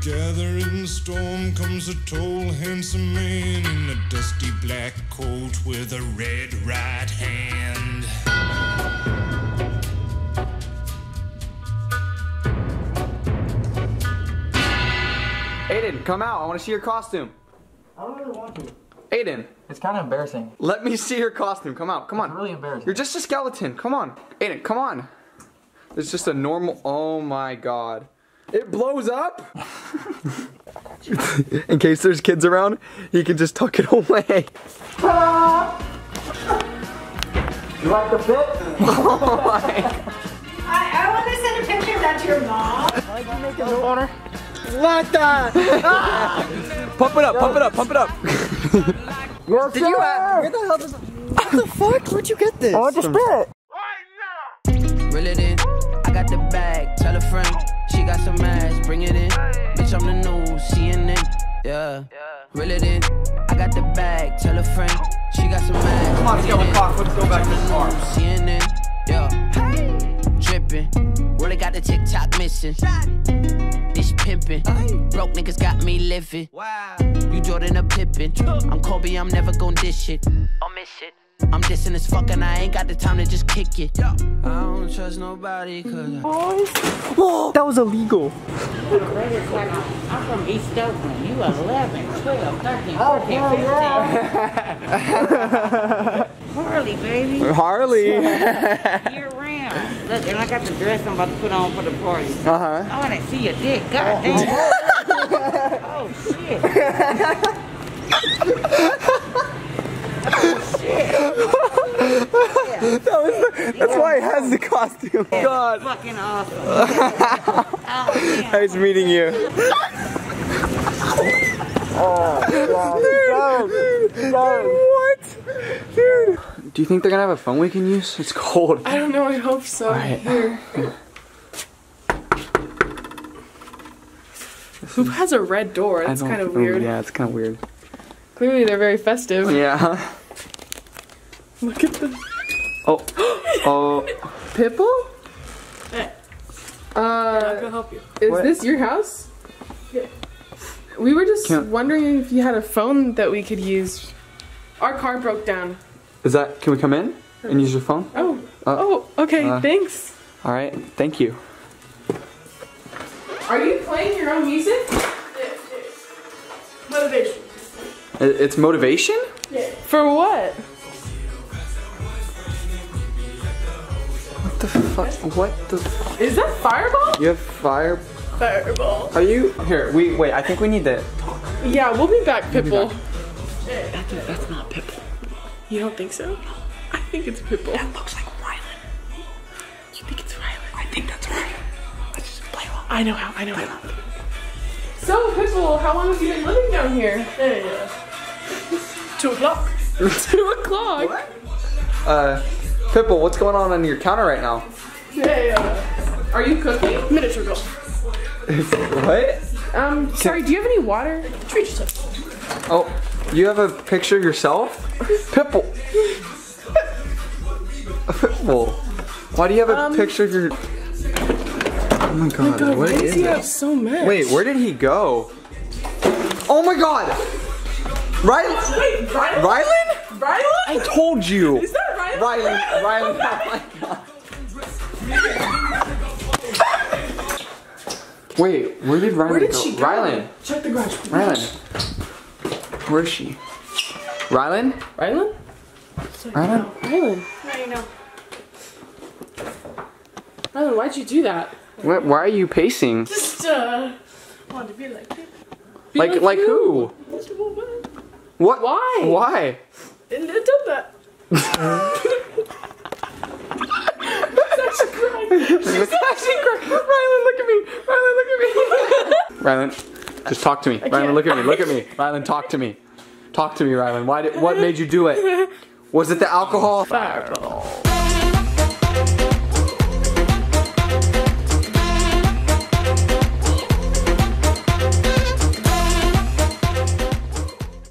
gathering storm comes a tall, handsome man in a dusty black coat with a red right hand. Aiden, come out. I want to see your costume. I don't really want to. Aiden. It's kind of embarrassing. Let me see your costume. Come out. Come on. It's really embarrassing. You're just a skeleton. Come on. Aiden, come on. It's just a normal... Oh, my God. It blows up? In case there's kids around, he can just tuck it away. You like the fit? Oh, my. I want to send a picture of that to your mom. Like you make a on her? What the? Pump it up, pump it up, pump it up. Well, did you have... Where the hell does... What the fuck? Where'd you get this? I want to spit. Reel it in, I got the bag, tell a friend, she got some ass, bring it in, bitch I'm the news, CNN, yeah, reel it in, I got the bag, tell a friend, she got some ass, come on, let's go in cock, let's go back to the car, CNN, yeah, hey. Drippin', really got the TikTok missing, this pimpin', broke niggas got me living, wow. You Jordan a Pippin, I'm Kobe, I'm never gon' dish it, I'll miss it. I'm dissing as fuck and I ain't got the time to just kick it. I don't trust nobody cause I... That was illegal. I'm from East Oakland. You 11, 12, 13, 14, 15. Harley, baby. Harley. Year round. Look, and I got the dress I'm about to put on for the party. Uh-huh. I want to see your dick. God damn. Oh, shit. Oh, shit. That's why he has the costume. Yeah, God. Fucking awesome. Oh, nice meeting you. Oh, God. Dude, what? Dude. Do you think they're gonna have a phone we can use? It's cold. I don't know. I hope so. All right. Here. Who has a red door? That's kind of weird. Yeah, it's kind of weird. Clearly, they're very festive. Yeah. Look at the. Oh. Oh. Pipple? Hey. I'm gonna help you. Is what? This your house? Yeah. We were just wondering if you had a phone that we could use. Our car broke down. Is that. Can we come in and use your phone? Oh. Oh, okay. Thanks. Alright. Thank you. Are you playing your own music? Yes, yes. Motivation. It's motivation? Yeah. For what? The fuck? What the? Is that Fireball? You have Fireball. Are you here? We wait. I think we need to talk. Yeah, we'll be back, Pipple. That's not Pipple. You don't think so? I think it's Pipple. That looks like Rylan. You think it's Rylan? I think that's Rylan. Let's just play along. I know how. I know how. So Pipple, how long have you been living down here? There you go. 2 o'clock. 2 o'clock. What? Pipple, what's going on your counter right now? Hey, are you cooking? Miniature girl. What? Sorry, do you have any water? Treat yourself. Oh, you have a picture of yourself? Pipple. Pipple. Why do you have a picture of your... Oh my God, what is he have so much? Wait, where did he go? Oh my God! Rylan? Wait, Rylan? Rylan? Rylan? I told you! Is that Rylan? Rylan, oh my God. Wait, where did Rylan go? Where did she go? Rylan. Check the garage. Rylan. Where is she? Rylan? Rylan? Rylan? Rylan. Now you know. Rylan, why'd you do that? What, why are you pacing? Just, want to be like you. Like who? What? Why? Why? It did that. She's actually crying. She's actually crying. Rylan, look at me. Rylan, look at me. Rylan, just talk to me. Rylan, look at me. Look at me. Rylan, talk to me. Talk to me, Rylan. What made you do it? Was it the alcohol? Fireball.